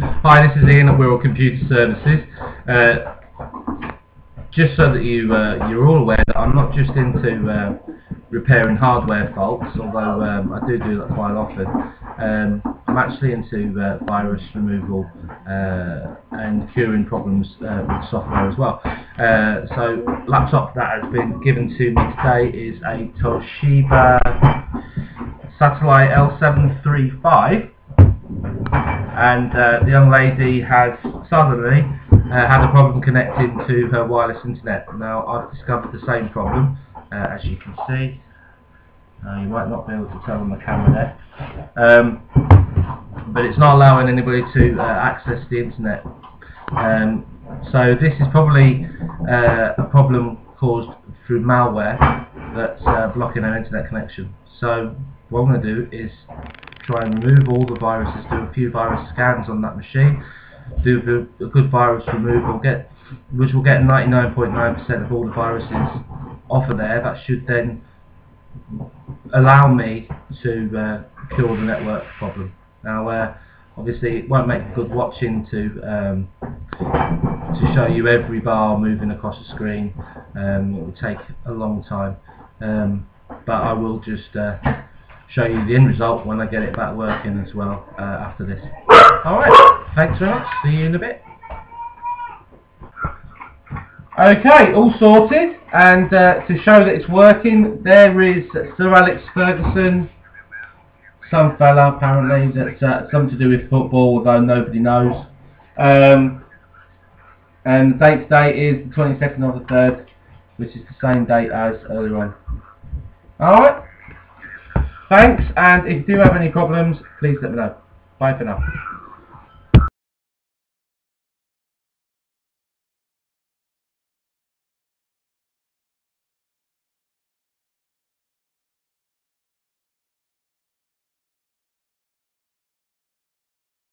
Hi, this is Ian at Wirral Computer Services. Just so that you're all aware that I'm not just into repairing hardware faults, although I do that quite often. I'm actually into virus removal and curing problems with software as well. So laptop that has been given to me today is a Toshiba Satellite L735, and the young lady has suddenly had a problem connecting to her wireless internet. Now I've discovered the same problem, as you can see. You might not be able to tell on the camera there, but it's not allowing anybody to access the internet. So this is probably a problem caused through malware that's blocking our internet connection. So what I'm going to do is try and remove all the viruses, do a few virus scans on that machine, do a good virus removal, which will get 99.9% of all the viruses off of there. That should then allow me to cure the network problem. Now obviously it won't make good watching to show you every bar moving across the screen. It would take a long time, but I will just show you the end result when I get it back working as well after this. Alright, thanks very much, see you in a bit. Okay, all sorted, and to show that it's working, there is Sir Alex Ferguson, some fella apparently that's something to do with football, although nobody knows. And the date today is the 22nd of the 3rd, which is the same date as earlier on. Alright, thanks, and if you do have any problems, please let me know. Bye for now.